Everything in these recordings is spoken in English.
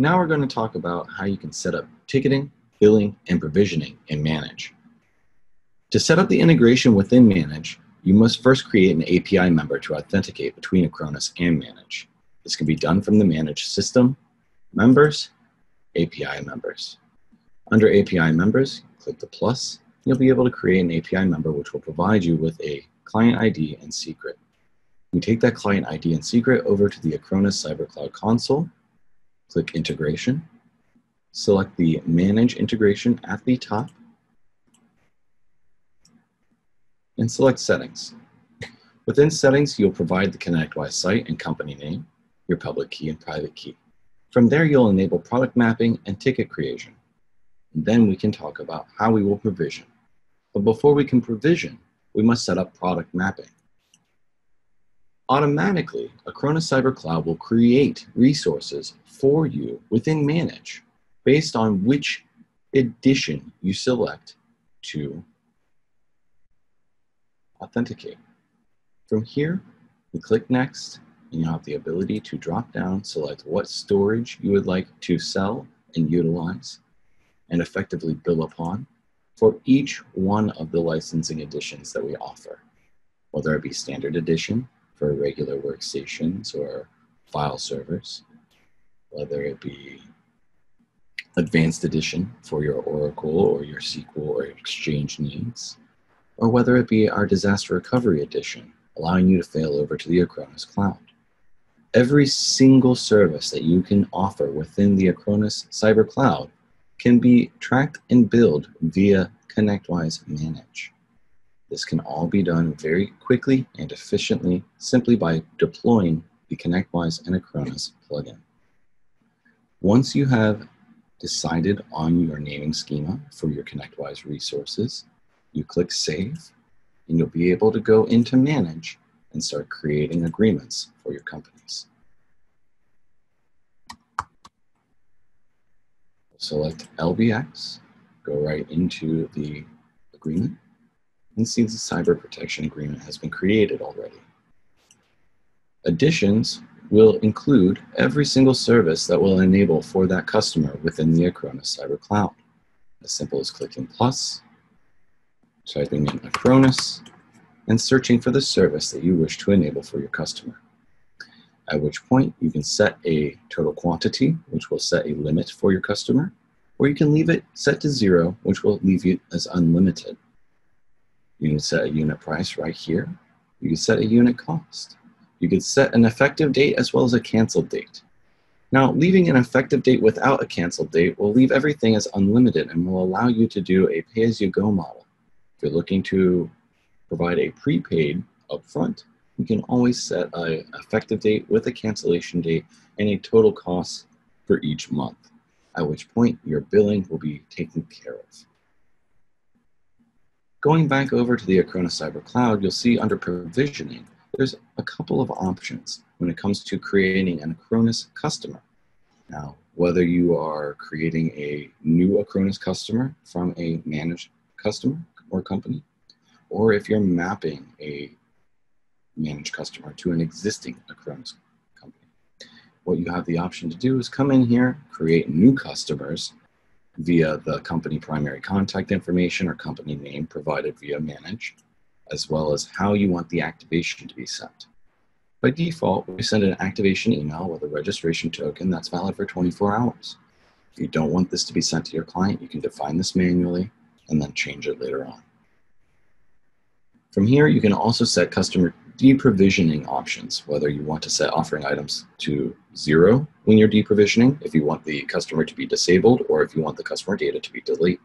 Now we're going to talk about how you can set up ticketing, billing, and provisioning in Manage. To set up the integration within Manage, you must first create an API member to authenticate between Acronis and Manage. This can be done from the Manage System, Members, API Members. Under API Members, click the plus, and you'll be able to create an API member which will provide you with a client ID and secret. You take that client ID and secret over to the Acronis Cyber Cloud console, click Integration, select the Manage Integration at the top, and select Settings. Within Settings, you'll provide the ConnectWise site and company name, your public key and private key. From there, you'll enable product mapping and ticket creation. And then we can talk about how we will provision. But before we can provision, we must set up product mapping. Automatically, Acronis Cyber Cloud will create resources for you within Manage based on which edition you select to authenticate. From here, we click Next, and you'll have the ability to drop down, select what storage you would like to sell and utilize, and effectively bill upon for each one of the licensing editions that we offer, whether it be Standard Edition, for regular workstations or file servers, whether it be Advanced Edition for your Oracle or your SQL or Exchange needs, or whether it be our Disaster Recovery Edition, allowing you to fail over to the Acronis Cloud. Every single service that you can offer within the Acronis Cyber Cloud can be tracked and billed via ConnectWise Manage. This can all be done very quickly and efficiently simply by deploying the ConnectWise and Acronis plugin. Once you have decided on your naming schema for your ConnectWise resources, you click Save, and you'll be able to go into Manage and start creating agreements for your companies. Select LBX, go right into the agreement, and see the Cyber Protection Agreement has been created already. Additions will include every single service that will enable for that customer within the Acronis Cyber Cloud. As simple as clicking plus, typing in Acronis, and searching for the service that you wish to enable for your customer. At which point you can set a total quantity, which will set a limit for your customer, or you can leave it set to 0, which will leave you as unlimited. You can set a unit price right here. You can set a unit cost. You can set an effective date as well as a canceled date. Now, leaving an effective date without a canceled date will leave everything as unlimited and will allow you to do a pay-as-you-go model. If you're looking to provide a prepaid upfront, you can always set an effective date with a cancellation date and a total cost for each month, at which point your billing will be taken care of. Going back over to the Acronis Cyber Cloud, you'll see under Provisioning, there's a couple of options when it comes to creating an Acronis customer. Now, whether you are creating a new Acronis customer from a managed customer or company, or if you're mapping a managed customer to an existing Acronis company, what you have the option to do is come in here, create new customers via the company primary contact information or company name provided via Manage, as well as how you want the activation to be sent. By default, we send an activation email with a registration token that's valid for 24 hours. If you don't want this to be sent to your client, you can define this manually and then change it later on. From here, you can also set customer deprovisioning options, whether you want to set offering items to 0 when you're deprovisioning, if you want the customer to be disabled, or if you want the customer data to be deleted.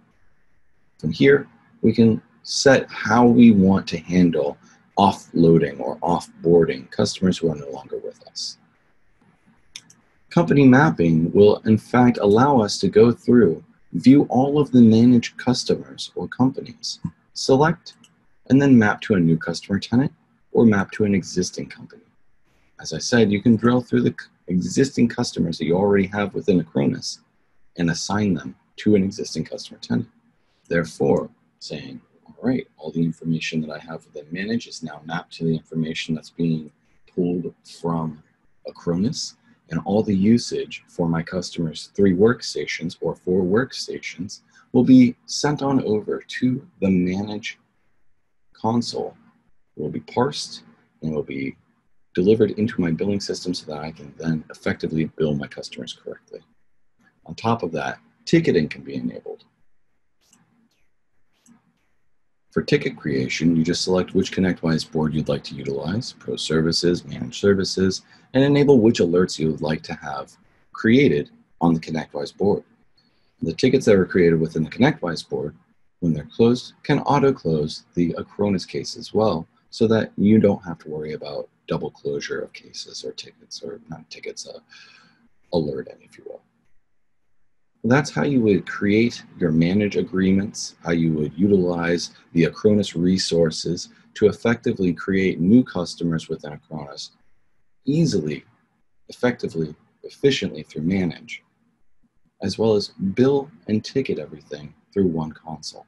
From here, we can set how we want to handle offloading or offboarding customers who are no longer with us. Company mapping will, in fact, allow us to go through, view all of the managed customers or companies, select, and then map to a new customer tenant or map to an existing company. As I said, you can drill through the existing customers that you already have within Acronis and assign them to an existing customer tenant. Therefore, saying, all right, all the information that I have within Manage is now mapped to the information that's being pulled from Acronis, and all the usage for my customers' 3 workstations or 4 workstations will be sent on over to the manage console. It will be parsed and will be delivered into my billing system so that I can then effectively bill my customers correctly. On top of that, ticketing can be enabled. For ticket creation, you just select which ConnectWise board you'd like to utilize, Pro Services, Managed Services, and enable which alerts you would like to have created on the ConnectWise board. The tickets that are created within the ConnectWise board, when they're closed, can auto-close the Acronis case as well, so that you don't have to worry about double closure of cases or tickets, or not tickets, alerting, if you will. That's how you would create your manage agreements, how you would utilize the Acronis resources to effectively create new customers within Acronis easily, effectively, efficiently through manage, as well as bill and ticket everything through one console.